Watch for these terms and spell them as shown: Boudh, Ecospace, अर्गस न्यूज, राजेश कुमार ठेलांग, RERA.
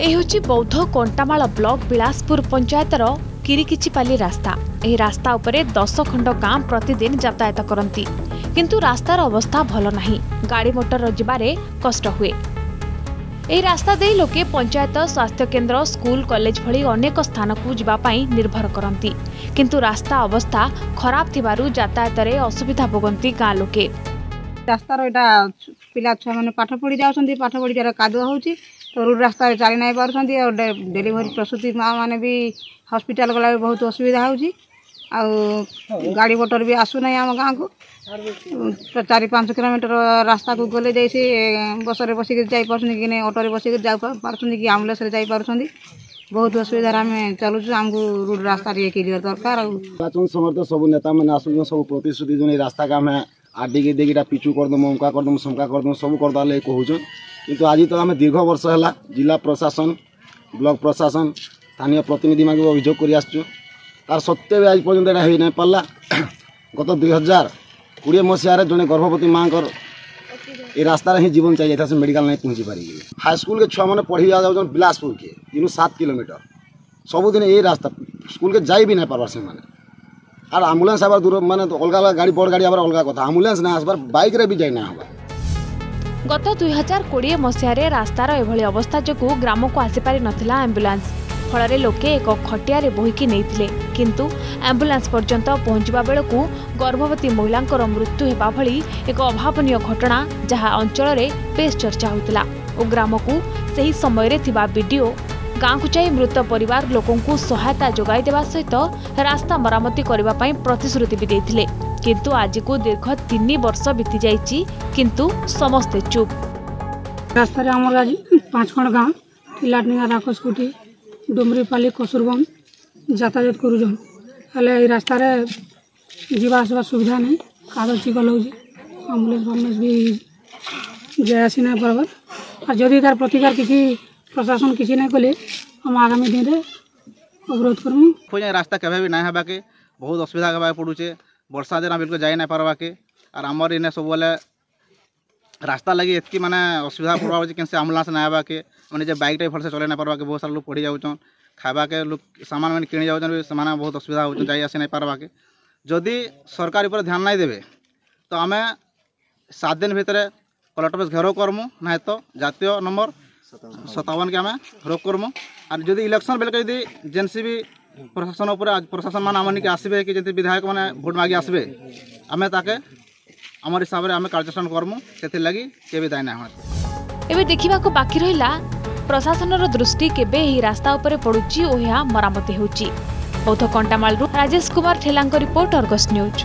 यह हूँ बौद्ध कंटामाला ब्लॉक बिलासपुर पंचायतर किरिकिचिपाली रास्ता। यह रास्ता उपरे 10 खंड गाँ प्रतिदिन यातायात करती, किंतु रास्तार अवस्था भल नहीं, गाड़ी मोटर जाबारे कष्ट हुए। यह रास्ता दे लोके पंचायत, स्वास्थ्य केन्द्र, स्कूल, कॉलेज भली अनेक स्थान को जावाई निर्भर करती, किंतु रास्ता अवस्था खराब थिबारु यातायात रे असुविधा भोगंती गाँ लोके। रास्तार एटा पिला छुआ माने पाठ पढ़ी जाउछंती, पाठ पढ़ी जरा कादुआ होउछी, तो रास्ता चली नहीं पार्टी और डेलीवरी प्रसूति माँ मैंने भी हॉस्पिटल गला बहुत असुविधा होगी। आ गाड़ी मोटर भी आसूना आम गाँव को 4-5 किलोमीटर रास्ता को गले जाए बस में बसिक जापारे, ऑटो में बसिक जापारे कि आम्बुलांस रे जापारे, बहुत असुविधा आम चलुचु। आमको रोड रास्ता क्लियर दरकार। निर्वाचन समय तो सब नेता मैंने आसुन, सब प्रतिश्रुति जो रास्ता का आम आगे देखा पिचू करदम, अमुका करदम, समका करदम, सब करदा लगे कहूँ। किंतु आज तो आम दीर्घ वर्ष है जिला प्रशासन, ब्लॉक प्रशासन, स्थानीय प्रतिनिधि मान अभियोग कर आसचु, तार सत्वे भी आज पर्यटन यहाँ नहीं पार्ला। गत 2020 मसीह जड़े गर्भवती माँ ये रास्तार ही जीवन चाहिए था, से मेडिकल नहीं पहुँची पारिगे। हाईस्कल के छुआ मैंने पढ़ी जाऊँ बिलासपुर के, इन 7 किलोमीटर सबुदिन ये रास्ता, स्कूल के जाई भी नहीं पार्बार से मैंने। आर आम्बुलांस आबार दूर मानने अलग अलग गाड़ी, बड़ गाड़ी आबार अलग कथा, आम्बुलांस ना आसबार, बाइक रे भी जाई ना हवा। गत 2020 मसीह रास्तार एभली अवस्था जगू ग्राम को आसीपारी नथिला एम्बुलांस, फल लोके एक खटिया बोहिकी नहींथिले, किंतु एम्बुलांस पर्यंत पहुंचबा बेलकू गर्भवती महिलांकर मृत्यु हेबा भली एक अभावनीय घटना, जहां अंचल रे बेस चर्चा होतिला। और ग्राम को सही समय रे थिबा वीडियो गाँव को जाई मृत परिवार लोकंकु सहायता जोगाई देवा सहित रास्ता मरामती करिबा पई प्रतिश्रुति भी देथिले, किंतु आज को दीर्घ 3 वर्ष बीती जाइए, किंतु समस्ते चुप। रास्तार आमर आज 5 खंड गाँव पिलाटनिंगा, राकसकुटी, डुमरीपाली, कसुरबम यातायात करुन। हेल्ले ये रास्तार जावास सुविधा नहीं, कागज चिकल हो, आम्बुलेंस फाम्बुलेंस भी जाए आसी नहीं पार्बार। और जदि तार प्रतिकार किसी प्रशासन किसी नहीं कले, हम आगामी दिन में अवरोध करमु। रास्ता केवे भी नहीं हेबा के बहुत असुविधा हेबा पड़ुचे, वर्षा दिन बिल्कुल जाई ना पार्बा के। आर आमर इन्हें सब बोले रास्ता लगी एतकी माने असुविधा पड़वा जे कैसे एम्बुलेंस ना आबा के, माने जे बाइक टाइप से चले ना पार्बा के, बहुत सारा लोग पढ़ी जाउछन, खाबा के लोग सामान माने किनी जाउछन, सामान बहुत असुविधा होउछन, जाई आसी ना पार्बा के। जदि सरकार ऊपर ध्यान नहीं देबे तो आमे 7 दिन भितरे कलेक्टर ऑफिस घेराव करमु, ना तो जातीय नंबर 57 के आमे रोक करमु। आर जदि इलेक्शन बेल के जदि जेनसी भी प्रशासन पर प्रशासन मान आम आसबे कि जब विधायक मैंने भोट मांगी आसबे, आम ताके आम हिसाब से आम कार्यानुष्ठान करमु, से लगी के भी दाय ना होत। एबे देखिबा को बाकी रहिला प्रशासनर दृष्टि केबे ही रास्ता ऊपर पड़ुची ओ या मरामती होची। बौद्ध कंटामालू राजेश कुमार ठेलांग रिपोर्ट, अर्गस न्यूज।